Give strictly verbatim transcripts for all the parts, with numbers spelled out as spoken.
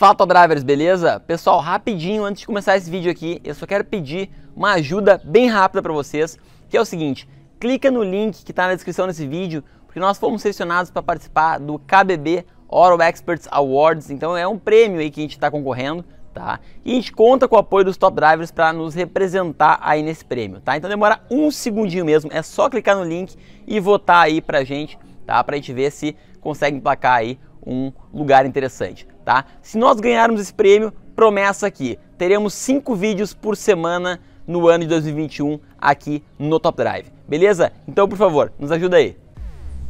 Fala Top Drivers, beleza? Pessoal, rapidinho, antes de começar esse vídeo aqui, eu só quero pedir uma ajuda bem rápida para vocês, que é o seguinte, clica no link que está na descrição desse vídeo, porque nós fomos selecionados para participar do K B B Auto Experts Awards, então é um prêmio aí que a gente está concorrendo, tá? E a gente conta com o apoio dos Top Drivers para nos representar aí nesse prêmio, tá? Então demora um segundinho mesmo, é só clicar no link e votar aí pra gente, tá? Pra gente ver se consegue emplacar aí um lugar interessante, tá? Se nós ganharmos esse prêmio, promessa aqui, teremos cinco vídeos por semana no ano de dois mil e vinte e um aqui no Top Drive, beleza? Então, por favor, nos ajuda aí.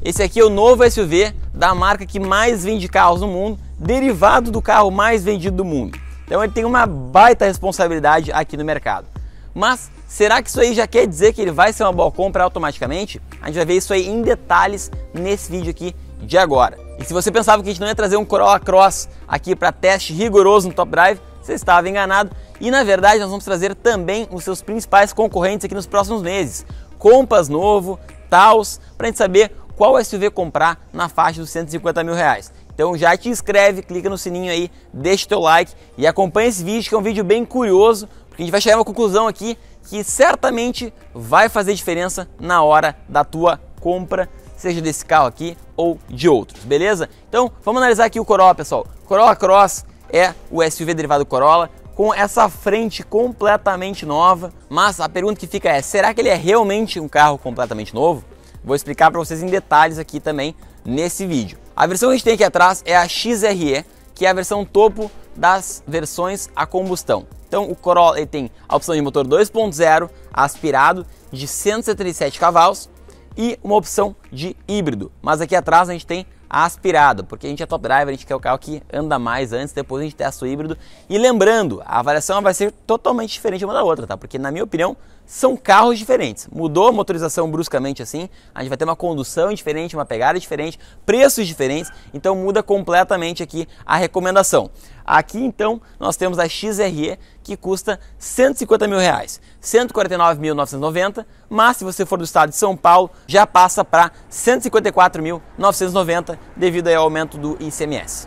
Esse aqui é o novo S U V da marca que mais vende carros no mundo, derivado do carro mais vendido do mundo. Então ele tem uma baita responsabilidade aqui no mercado. Mas será que isso aí já quer dizer que ele vai ser uma boa compra automaticamente? A gente vai ver isso aí em detalhes nesse vídeo aqui de agora. E se você pensava que a gente não ia trazer um Corolla Cross aqui para teste rigoroso no Top Drive, você estava enganado. E na verdade nós vamos trazer também os seus principais concorrentes aqui nos próximos meses. Compass novo, Taos, para a gente saber qual S U V comprar na faixa dos cento e cinquenta mil reais. Então já te inscreve, clica no sininho aí, deixa o teu like e acompanha esse vídeo que é um vídeo bem curioso, porque a gente vai chegar a uma conclusão aqui que certamente vai fazer diferença na hora da tua compra, seja desse carro aqui ou de outros, beleza? Então vamos analisar aqui o Corolla, pessoal. Corolla Cross é o S U V derivado do Corolla, com essa frente completamente nova, mas a pergunta que fica é, será que ele é realmente um carro completamente novo? Vou explicar para vocês em detalhes aqui também nesse vídeo. A versão que a gente tem aqui atrás é a X R E, que é a versão topo das versões a combustão. Então o Corolla ele tem a opção de motor dois ponto zero aspirado de cento e setenta e sete cavalos e uma opção de híbrido. Mas aqui atrás a gente tem a aspirada, porque a gente é Top Driver, a gente quer o carro que anda mais antes, depois a gente testa o híbrido. E lembrando, a avaliação vai ser totalmente diferente uma da outra, tá? Porque na minha opinião são carros diferentes. Mudou a motorização bruscamente assim, a gente vai ter uma condução diferente, uma pegada diferente, preços diferentes, então muda completamente aqui a recomendação. Aqui então nós temos a X R E que custa cento e cinquenta mil reais, cento e quarenta e nove mil novecentos e noventa, mas se você for do estado de São Paulo já passa para cento e cinquenta e quatro mil novecentos e noventa devido aí ao aumento do I C M S.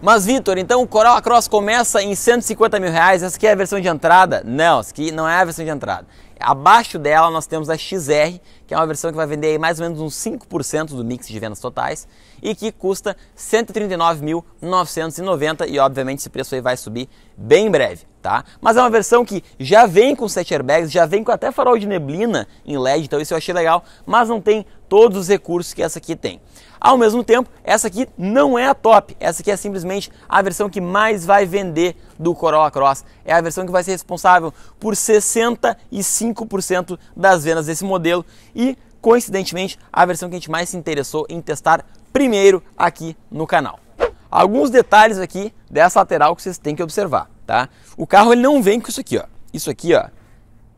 Mas Vitor, então o Corolla Cross começa em cento e cinquenta mil reais, essa aqui é a versão de entrada? Não, essa aqui não é a versão de entrada. Abaixo dela nós temos a X R, que é uma versão que vai vender aí mais ou menos uns cinco por cento do mix de vendas totais e que custa cento e trinta e nove mil novecentos e noventa e obviamente esse preço aí vai subir bem em breve, tá? Mas é uma versão que já vem com sete airbags, já vem com até farol de neblina em L E D, então isso eu achei legal, mas não tem todos os recursos que essa aqui tem. Ao mesmo tempo, essa aqui não é a top, essa aqui é simplesmente a versão que mais vai vender do Corolla Cross, é a versão que vai ser responsável por sessenta e cinco por cento das vendas desse modelo e, coincidentemente, a versão que a gente mais se interessou em testar primeiro aqui no canal. Alguns detalhes aqui dessa lateral que vocês têm que observar, tá? O carro ele não vem com isso aqui, ó. Isso aqui, ó,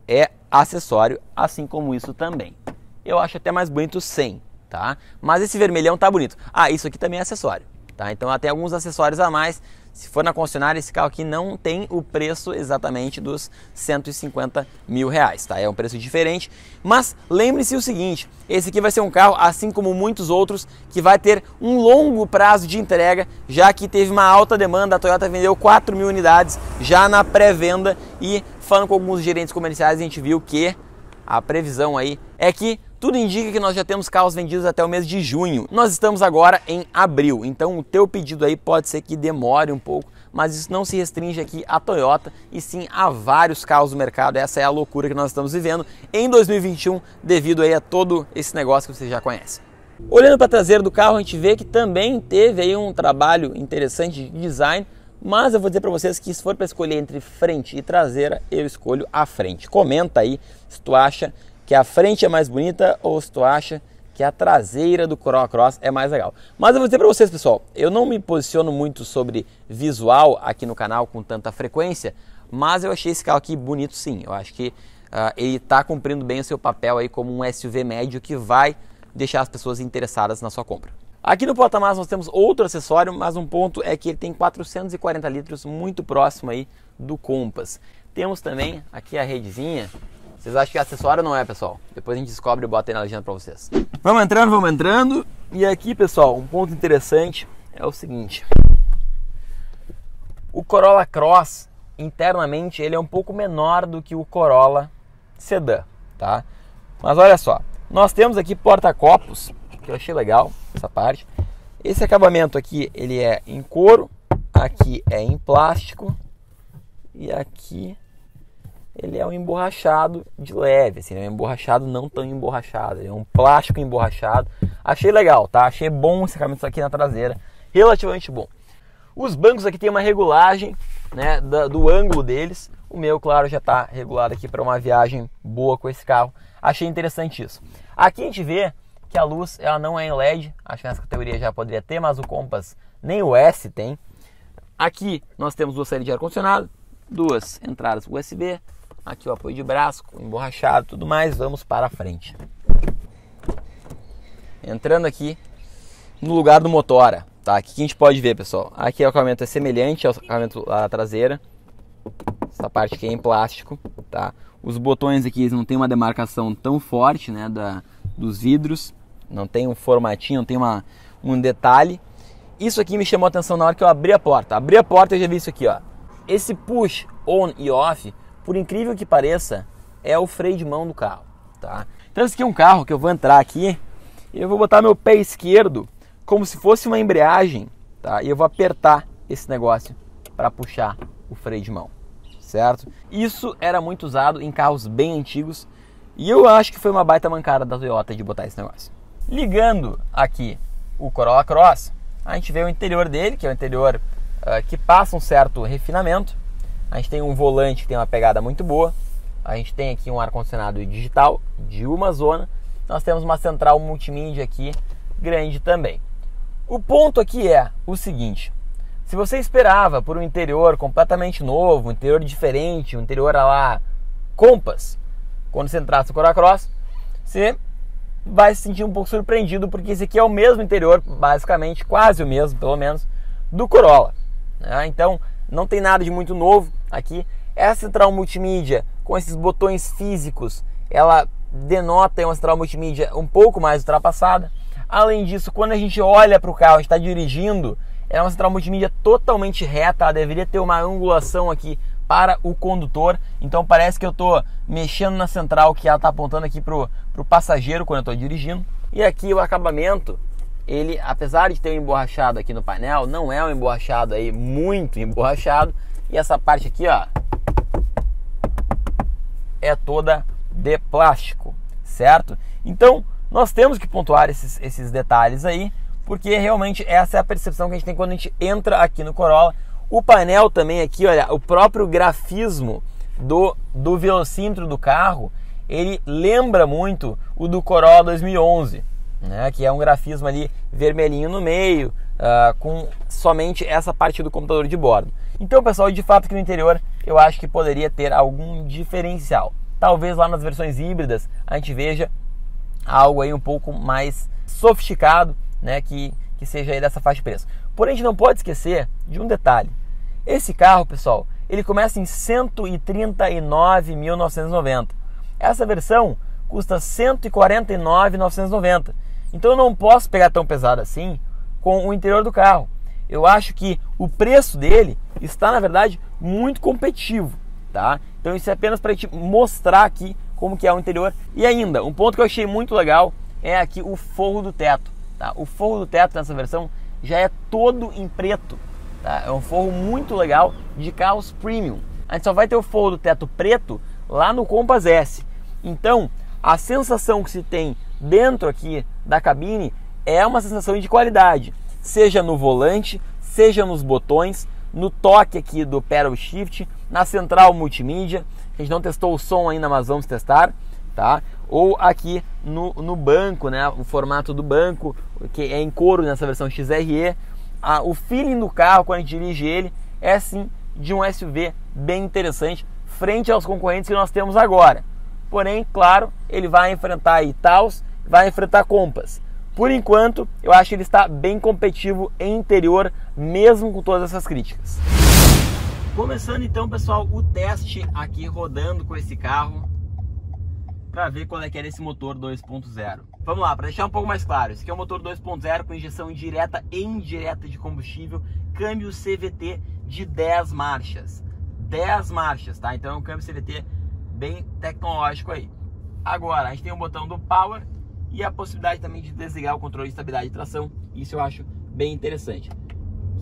é acessório, assim como isso também. Eu acho até mais bonito sem. Tá? Mas esse vermelhão tá bonito. Ah, isso aqui também é acessório, tá? Então ela tem alguns acessórios a mais. Se for na concessionária, esse carro aqui não tem o preço exatamente dos cento e cinquenta mil reais, tá? É um preço diferente. Mas lembre-se o seguinte, esse aqui vai ser um carro, assim como muitos outros, que vai ter um longo prazo de entrega, já que teve uma alta demanda. A Toyota vendeu quatro mil unidades já na pré-venda e falando com alguns gerentes comerciais, a gente viu que a previsão aí é que tudo indica que nós já temos carros vendidos até o mês de junho. Nós estamos agora em abril, então o teu pedido aí pode ser que demore um pouco, mas isso não se restringe aqui à Toyota e sim a vários carros do mercado. Essa é a loucura que nós estamos vivendo em dois mil e vinte e um devido aí a todo esse negócio que você já conhece. Olhando para a traseira do carro, a gente vê que também teve aí um trabalho interessante de design, mas eu vou dizer para vocês que se for para escolher entre frente e traseira, eu escolho a frente. Comenta aí se tu acha que a frente é mais bonita ou se tu acha que a traseira do Corolla Cross é mais legal. Mas eu vou dizer para vocês, pessoal, eu não me posiciono muito sobre visual aqui no canal com tanta frequência, mas eu achei esse carro aqui bonito sim. Eu acho que uh, ele está cumprindo bem o seu papel aí como um S U V médio que vai deixar as pessoas interessadas na sua compra. Aqui no porta-malas nós temos outro acessório, mas um ponto é que ele tem quatrocentos e quarenta litros, muito próximo aí do Compass. Temos também aqui a redezinha. Vocês acham que é acessório ou não é, pessoal? Depois a gente descobre e bota aí na legenda pra vocês. Vamos entrando, vamos entrando. E aqui, pessoal, um ponto interessante é o seguinte. O Corolla Cross, internamente, ele é um pouco menor do que o Corolla Sedan, tá? Mas olha só, nós temos aqui porta-copos, que eu achei legal essa parte. Esse acabamento aqui, ele é em couro, aqui é em plástico e aqui ele é um emborrachado de leve, assim, ele é um emborrachado não tão emborrachado, ele é um plástico emborrachado. Achei legal, tá? Achei bom esse acabamento aqui na traseira, relativamente bom. Os bancos aqui tem uma regulagem, né, do, do ângulo deles. O meu, claro, já está regulado aqui para uma viagem boa com esse carro. Achei interessante isso. Aqui a gente vê que a luz ela não é em L E D, acho que nessa categoria já poderia ter, mas o Compass nem o S tem. Aqui nós temos duas saídas de ar-condicionado, duas entradas U S B, aqui o apoio de braço, emborrachado e tudo mais. Vamos para a frente. Entrando aqui no lugar do motora, tá? O que a gente pode ver, pessoal? Aqui o acabamento é semelhante ao acabamento lá da traseira. Essa parte aqui é em plástico, tá? Os botões aqui eles não tem uma demarcação tão forte, né, da, dos vidros. Não tem um formatinho, não tem uma, um detalhe. Isso aqui me chamou a atenção na hora que eu abri a porta. Abri a porta e eu já vi isso aqui, ó. Esse push on e off, por incrível que pareça, é o freio de mão do carro, tá? Então esse aqui é um carro que eu vou entrar aqui e eu vou botar meu pé esquerdo como se fosse uma embreagem, tá? E eu vou apertar esse negócio para puxar o freio de mão, certo? Isso era muito usado em carros bem antigos e eu acho que foi uma baita mancada da Toyota de botar esse negócio. Ligando aqui o Corolla Cross, a gente vê o interior dele, que é o interior uh, que passa um certo refinamento. A gente tem um volante que tem uma pegada muito boa. A gente tem aqui um ar-condicionado digital de uma zona. Nós temos uma central multimídia aqui, grande também. O ponto aqui é o seguinte. Se você esperava por um interior completamente novo, um interior diferente, um interior a lá Compass, quando você entrasse no Corolla Cross, você vai se sentir um pouco surpreendido, porque esse aqui é o mesmo interior, basicamente, quase o mesmo, pelo menos, do Corolla, né? Então, não tem nada de muito novo aqui. Essa central multimídia com esses botões físicos, ela denota uma central multimídia um pouco mais ultrapassada. Além disso, quando a gente olha para o carro, a gente está dirigindo, é uma central multimídia totalmente reta. Ela deveria ter uma angulação aqui para o condutor. Então parece que eu estou mexendo na central que ela está apontando aqui para o passageiro quando eu estou dirigindo. E aqui o acabamento, ele, apesar de ter um emborrachado aqui no painel, não é um emborrachado aí muito emborrachado. E essa parte aqui, ó, é toda de plástico, certo? Então nós temos que pontuar esses, esses detalhes aí, porque realmente essa é a percepção que a gente tem quando a gente entra aqui no Corolla. O painel também aqui, olha, o próprio grafismo do, do velocímetro do carro, ele lembra muito o do Corolla dois mil e onze, né, que é um grafismo ali vermelhinho no meio, uh, com somente essa parte do computador de bordo. Então, pessoal, de fato que no interior eu acho que poderia ter algum diferencial. Talvez lá nas versões híbridas a gente veja algo aí um pouco mais sofisticado, né, que, que seja aí dessa faixa de preço. Porém, a gente não pode esquecer de um detalhe. Esse carro, pessoal, ele começa em cento e trinta e nove mil novecentos e noventa. Essa versão custa cento e quarenta e nove mil novecentos e noventa. Então eu não posso pegar tão pesado assim com o interior do carro. Eu acho que o preço dele está, na verdade, muito competitivo, tá? Então isso é apenas para te mostrar aqui como que é o interior. E ainda, um ponto que eu achei muito legal é aqui o forro do teto, tá? O forro do teto nessa versão já é todo em preto, tá? É um forro muito legal de carros premium. A gente só vai ter o forro do teto preto lá no Compass S. Então, a sensação que se tem dentro aqui da cabine é uma sensação de qualidade, seja no volante, seja nos botões, no toque aqui do pedal shift, na central multimídia. A gente não testou o som ainda, mas vamos testar, tá? Ou aqui no, no banco, né? O formato do banco, que é em couro nessa versão X R E. Ah, o feeling do carro quando a gente dirige ele é sim de um S U V bem interessante frente aos concorrentes que nós temos agora. Porém, claro, ele vai enfrentar aí Taos, vai enfrentar Compass. Por enquanto, eu acho que ele está bem competitivo em interior, mesmo com todas essas críticas. Começando então, pessoal, o teste aqui rodando com esse carro para ver qual é que era esse motor dois ponto zero. Vamos lá, para deixar um pouco mais claro, esse aqui é um motor dois ponto zero com injeção direta e indireta de combustível, câmbio C V T de dez marchas. dez marchas, tá? Então é um câmbio C V T bem tecnológico aí. Agora, a gente tem um botão do Power e a possibilidade também de desligar o controle de estabilidade e tração. Isso eu acho bem interessante.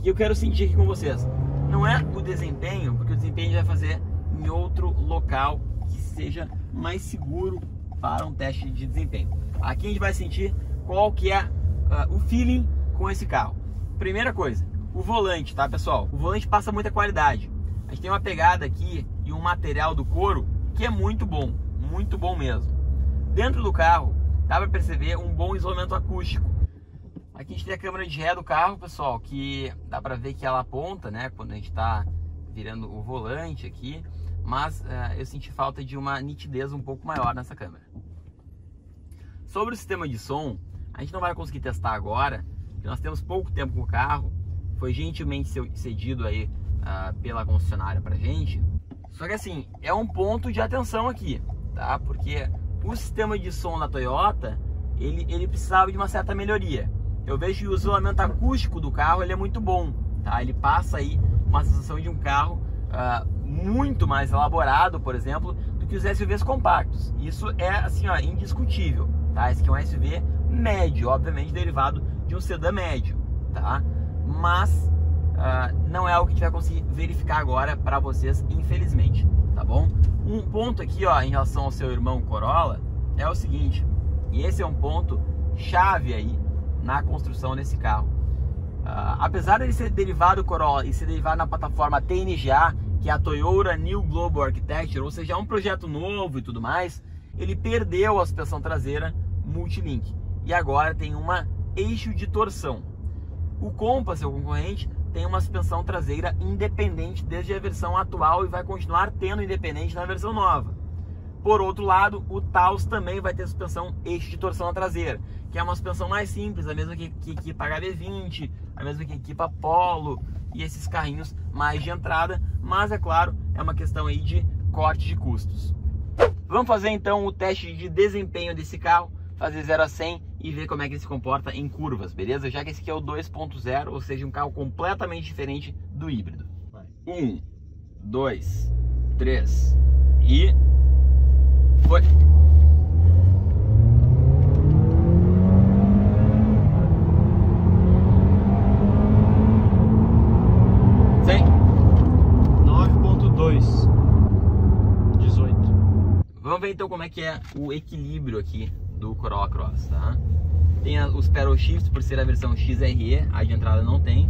E eu quero sentir aqui com vocês. Não é o desempenho, porque o desempenho a gente vai fazer em outro local que seja mais seguro para um teste de desempenho. Aqui a gente vai sentir qual que é uh, o feeling com esse carro. Primeira coisa, o volante, tá, pessoal? O volante passa muita qualidade. A gente tem uma pegada aqui e um material do couro que é muito bom, muito bom mesmo. Dentro do carro, dá para perceber um bom isolamento acústico. Aqui a gente tem a câmera de ré do carro, pessoal, que dá para ver que ela aponta, né, quando a gente está virando o volante aqui, mas uh, eu senti falta de uma nitidez um pouco maior nessa câmera. Sobre o sistema de som, a gente não vai conseguir testar agora, porque nós temos pouco tempo com o carro, foi gentilmente cedido aí uh, pela concessionária pra gente. Só que assim, é um ponto de atenção aqui, tá? Porque o sistema de som da Toyota, ele, ele precisava de uma certa melhoria. Eu vejo que o isolamento acústico do carro ele é muito bom, tá? Ele passa aí uma sensação de um carro uh, muito mais elaborado, por exemplo, do que os S U Vs compactos. Isso é assim, ó, indiscutível, tá? Esse aqui é um S U V médio, obviamente derivado de um sedã médio, tá? Mas uh, não é o que a gente vai conseguir verificar agora para vocês, infelizmente, tá bom? Um ponto aqui, ó, em relação ao seu irmão Corolla é o seguinte, e esse é um ponto chave aí na construção desse carro. Uh, apesar dele ser derivado do Corolla e ser derivado na plataforma T N G A, que é a Toyota New Global Architecture, ou seja, é um projeto novo e tudo mais, ele perdeu a suspensão traseira multilink e agora tem uma eixo de torção. O Compass, seu concorrente, tem uma suspensão traseira independente desde a versão atual e vai continuar tendo independente na versão nova. Por outro lado, o Taos também vai ter suspensão eixo de torção na traseira, que é uma suspensão mais simples, a mesma que, que equipa H B vinte, a mesma que equipa Polo e esses carrinhos mais de entrada, mas é claro, é uma questão aí de corte de custos. Vamos fazer então o teste de desempenho desse carro, fazer zero a cem e ver como é que ele se comporta em curvas, beleza? Já que esse aqui é o dois ponto zero, ou seja, um carro completamente diferente do híbrido. um, dois, três e... foi. cem. nove ponto dois. dezoito. Vamos ver então como é que é o equilíbrio aqui do Corolla Cross, tá? Tem os paddle shifts por ser a versão X R E, a de entrada não tem.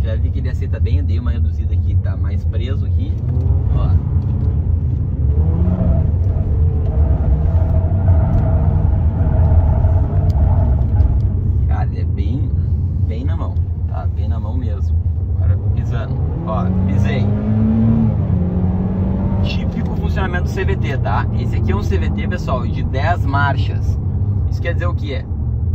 Já vi que ele aceita bem, eu dei uma reduzida aqui, tá mais preso aqui. Ó. É bem, bem na mão, tá? Bem na mão mesmo. Agora pisando, ó, pisei. Típico funcionamento do C V T, tá? Esse aqui é um C V T, pessoal, de dez marchas. Isso quer dizer o quê?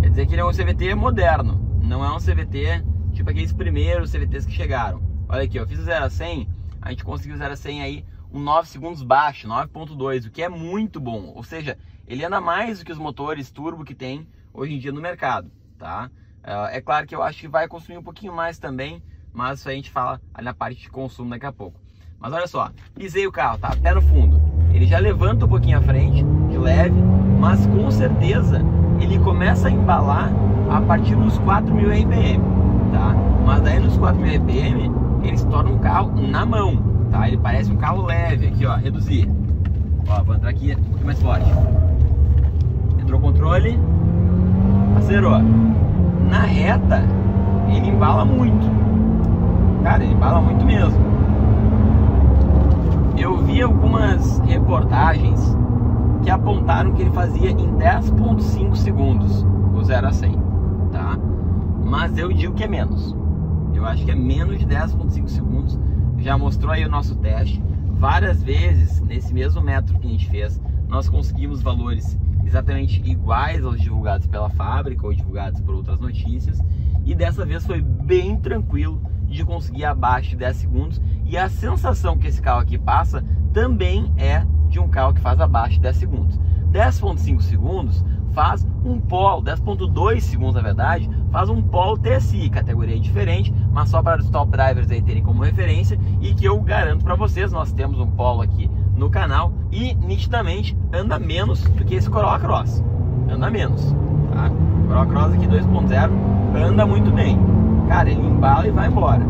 Quer dizer que ele é um C V T moderno. Não é um C V T tipo aqueles primeiros C V Ts que chegaram. Olha aqui, eu fiz o zero a cem, a gente conseguiu zero a cem aí um nove segundos baixo, nove ponto dois, o que é muito bom. Ou seja, ele anda mais do que os motores turbo que tem hoje em dia no mercado. Tá? É claro que eu acho que vai consumir um pouquinho mais também, mas isso a gente fala ali na parte de consumo daqui a pouco. Mas olha só, pisei o carro, tá? Pé no fundo. Ele já levanta um pouquinho à frente, de leve, mas com certeza ele começa a embalar a partir dos quatro mil R P M, tá? Mas daí nos quatro mil R P M ele se torna um carro na mão, tá? Ele parece um carro leve aqui, ó, reduzir. Ó, vou entrar aqui um pouquinho mais forte. Entrou o controle. Acelerou. Na reta ele embala muito, cara, ele embala muito mesmo. Eu vi algumas reportagens que apontaram que ele fazia em dez ponto cinco segundos o zero a cem, tá? Mas eu digo que é menos, eu acho que é menos de dez ponto cinco segundos. Já mostrou aí o nosso teste várias vezes. Nesse mesmo metro que a gente fez, nós conseguimos valores exatamente iguais aos divulgados pela fábrica ou divulgados por outras notícias, e dessa vez foi bem tranquilo de conseguir abaixo de dez segundos, e a sensação que esse carro aqui passa também é de um carro que faz abaixo de dez segundos. dez ponto cinco segundos faz um Polo, dez ponto dois segundos na verdade, faz um Polo T S I, categoria diferente, mas só para os top drivers aí terem como referência, e que eu garanto para vocês, nós temos um Polo aqui no canal e nitidamente anda menos do que esse Corolla Cross, anda menos, tá? O Corolla Cross aqui dois ponto zero anda muito bem, cara, ele embala e vai embora.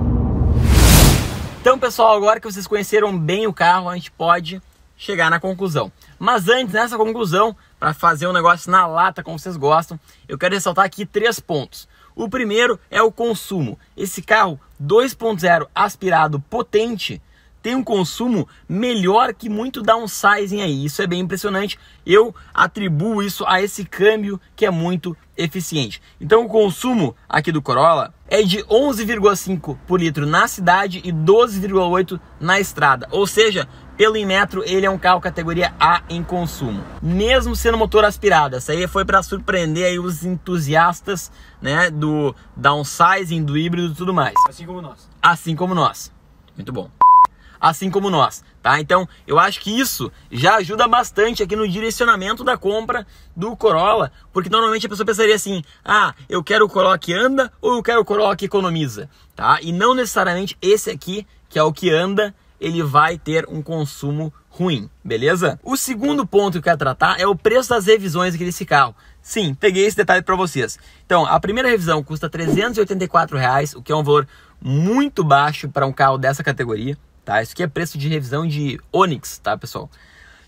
Então pessoal, agora que vocês conheceram bem o carro, a gente pode chegar na conclusão. Mas antes, nessa conclusão, para fazer um negócio na lata como vocês gostam, eu quero ressaltar aqui três pontos. O primeiro é o consumo. Esse carro dois ponto zero aspirado potente tem um consumo melhor que muito downsizing aí. Isso é bem impressionante. Eu atribuo isso a esse câmbio que é muito eficiente. Então o consumo aqui do Corolla é de onze vírgula cinco por litro na cidade e doze vírgula oito na estrada. Ou seja, pelo Inmetro, ele é um carro categoria A em consumo, mesmo sendo motor aspirado. Essa aí foi para surpreender aí os entusiastas, né, do downsizing, do híbrido e tudo mais. Assim como nós. Assim como nós. Muito bom. Assim como nós, tá? Então, eu acho que isso já ajuda bastante aqui no direcionamento da compra do Corolla, porque normalmente a pessoa pensaria assim: ah, eu quero o Corolla que anda ou eu quero o Corolla que economiza, tá? E não necessariamente esse aqui, que é o que anda, ele vai ter um consumo ruim, beleza? O segundo ponto que eu quero tratar é o preço das revisões aqui desse carro. Sim, peguei esse detalhe para vocês. Então, a primeira revisão custa trezentos e oitenta e quatro reais, o que é um valor muito baixo para um carro dessa categoria, tá? Isso aqui é preço de revisão de Onix, tá, pessoal?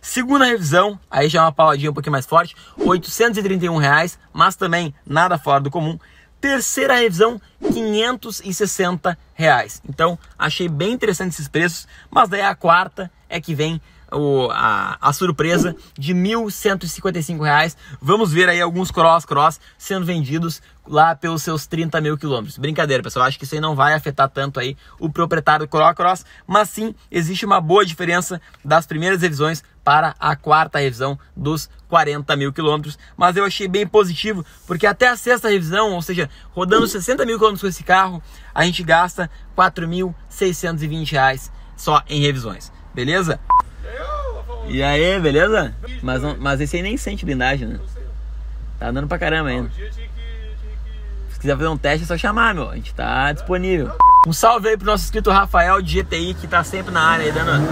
Segunda revisão, aí já é uma paladinha um pouquinho mais forte, oitocentos e trinta e um reais, mas também nada fora do comum. Terceira revisão, quinhentos e sessenta reais. Então, achei bem interessante esses preços, mas daí a quarta é que vem o, a, a surpresa de mil cento e cinquenta e cinco reais. Vamos ver aí alguns Cross Cross sendo vendidos lá pelos seus trinta mil quilômetros. Brincadeira, pessoal, acho que isso aí não vai afetar tanto aí o proprietário do Corolla Cross, mas sim, existe uma boa diferença das primeiras revisões para a quarta revisão dos quarenta mil quilômetros, mas eu achei bem positivo, porque até a sexta revisão, ou seja, rodando sessenta mil quilômetros com esse carro, a gente gasta quatro mil seiscentos e vinte reais só em revisões, beleza? E aí, beleza? Mas, não, mas esse aí nem sente blindagem, né? Tá andando pra caramba ainda. Se quiser fazer um teste é só chamar, meu. A gente tá disponível. Um salve aí pro nosso inscrito Rafael de G T I, que tá sempre na área aí dando,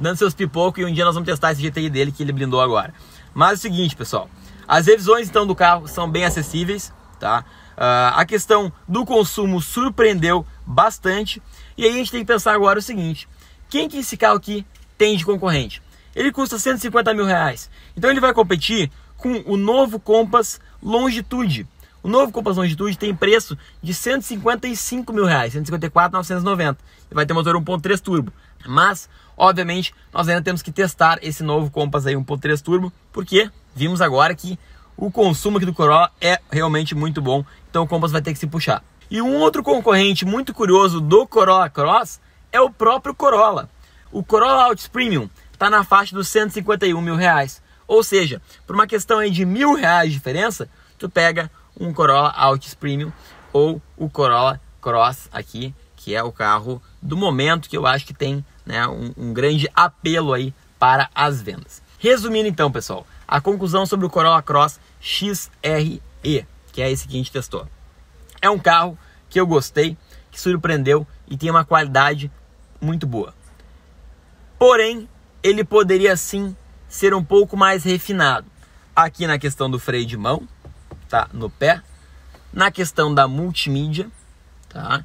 dando seus pipocos, e um dia nós vamos testar esse G T I dele que ele blindou agora. Mas é o seguinte, pessoal. As revisões então do carro são bem acessíveis, tá? Uh, a questão do consumo surpreendeu bastante. E aí a gente tem que pensar agora o seguinte: quem que esse carro aqui tem de concorrente? Ele custa cento e cinquenta mil reais. Então ele vai competir com o novo Compass Longitude. O novo Compass Longitude tem preço de cento e cinquenta e cinco mil reais, cento e cinquenta e quatro mil novecentos e noventa. Ele vai ter motor um ponto três turbo. Mas, obviamente, nós ainda temos que testar esse novo Compass aí um ponto três turbo, porque vimos agora que o consumo aqui do Corolla é realmente muito bom. Então o Compass vai ter que se puxar. E um outro concorrente muito curioso do Corolla Cross é o próprio Corolla. O Corolla Altis Premium está na faixa dos cento e cinquenta e um mil reais. Ou seja, por uma questão aí de mil reais de diferença, tu pega um Corolla Altis Premium ou o Corolla Cross aqui, que é o carro do momento, que eu acho que tem, né, um, um grande apelo aí para as vendas. Resumindo então, pessoal, a conclusão sobre o Corolla Cross X R E, que é esse que a gente testou. É um carro que eu gostei, que surpreendeu e tem uma qualidade muito boa. Porém, ele poderia sim ser um pouco mais refinado. Aqui na questão do freio de mão, tá, no pé, na questão da multimídia, tá,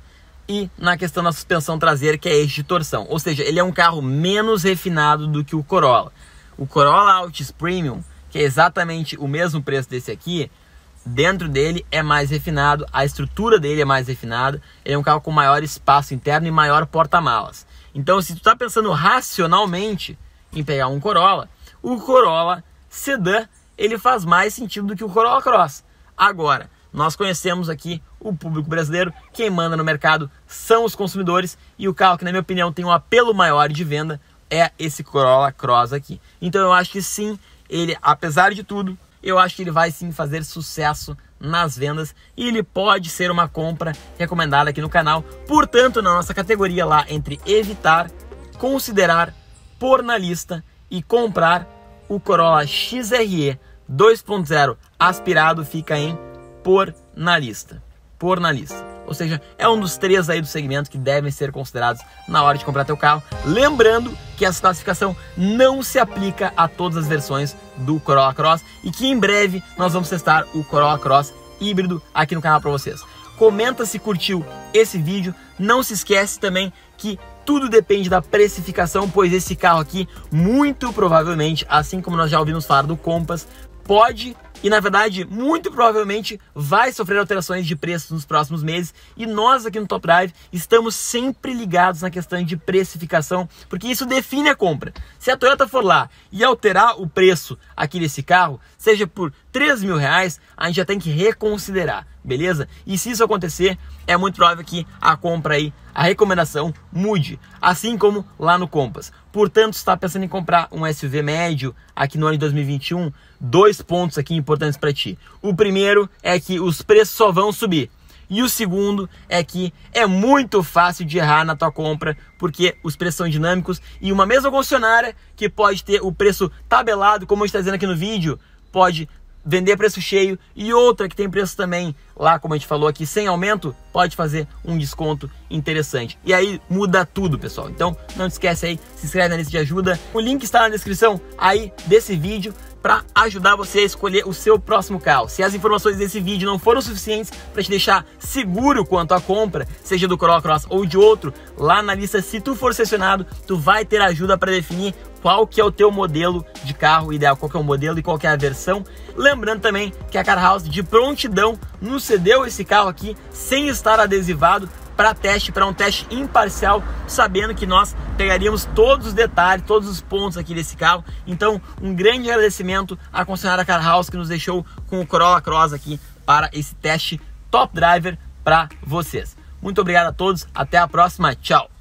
e na questão da suspensão traseira, que é eixo de torção. Ou seja, ele é um carro menos refinado do que o Corolla. O Corolla Altis Premium, que é exatamente o mesmo preço desse aqui, dentro dele é mais refinado, a estrutura dele é mais refinada, ele é um carro com maior espaço interno e maior porta-malas. Então, se tu tá pensando racionalmente em pegar um Corolla, o Corolla Sedan, ele faz mais sentido do que o Corolla Cross. Agora, nós conhecemos aqui o público brasileiro, quem manda no mercado são os consumidores, e o carro que, na minha opinião, tem um apelo maior de venda é esse Corolla Cross aqui. Então eu acho que sim, ele, apesar de tudo, eu acho que ele vai sim fazer sucesso nas vendas, e ele pode ser uma compra recomendada aqui no canal. Portanto, na nossa categoria lá entre evitar, considerar, pôr na lista e comprar, o Corolla X R E dois ponto zero aspirado fica em por na lista. Por na lista. Ou seja, é um dos três aí do segmento que devem ser considerados na hora de comprar teu carro. Lembrando que essa classificação não se aplica a todas as versões do Corolla Cross e que em breve nós vamos testar o Corolla Cross híbrido aqui no canal para vocês. Comenta se curtiu esse vídeo. Não se esquece também que tudo depende da precificação, pois esse carro aqui, muito provavelmente, assim como nós já ouvimos falar do Compass, pode e, na verdade, muito provavelmente vai sofrer alterações de preço nos próximos meses. E nós aqui no Top Drive estamos sempre ligados na questão de precificação, porque isso define a compra. Se a Toyota for lá e alterar o preço aqui desse carro, seja por três mil reais, a gente já tem que reconsiderar, beleza? E se isso acontecer, é muito provável que a compra aí, a recomendação mude, assim como lá no Compass. Portanto, se está pensando em comprar um S U V médio aqui no ano de dois mil e vinte e um, dois pontos aqui importantes para ti. O primeiro é que os preços só vão subir. E o segundo é que é muito fácil de errar na tua compra, porque os preços são dinâmicos e uma mesma concessionária que pode ter o preço tabelado, como a gente está dizendo aqui no vídeo, pode vender preço cheio, e outra que tem preço também lá, como a gente falou aqui, sem aumento, pode fazer um desconto interessante. E aí muda tudo, pessoal. Então não te esquece aí, se inscreve na lista de ajuda. O link está na descrição aí desse vídeo para ajudar você a escolher o seu próximo carro. Se as informações desse vídeo não foram suficientes para te deixar seguro quanto à compra, seja do Corolla Cross ou de outro, lá na lista, se tu for selecionado, tu vai ter ajuda para definir qual que é o teu modelo de carro ideal, qual que é o modelo e qual que é a versão. Lembrando também que a Carhaus de prontidão nos cedeu esse carro aqui sem estar adesivado para teste, para um teste imparcial, sabendo que nós pegaríamos todos os detalhes, todos os pontos aqui desse carro. Então, um grande agradecimento à concessionária Carhaus que nos deixou com o Corolla Cross aqui para esse teste Top Driver para vocês. Muito obrigado a todos, até a próxima, tchau!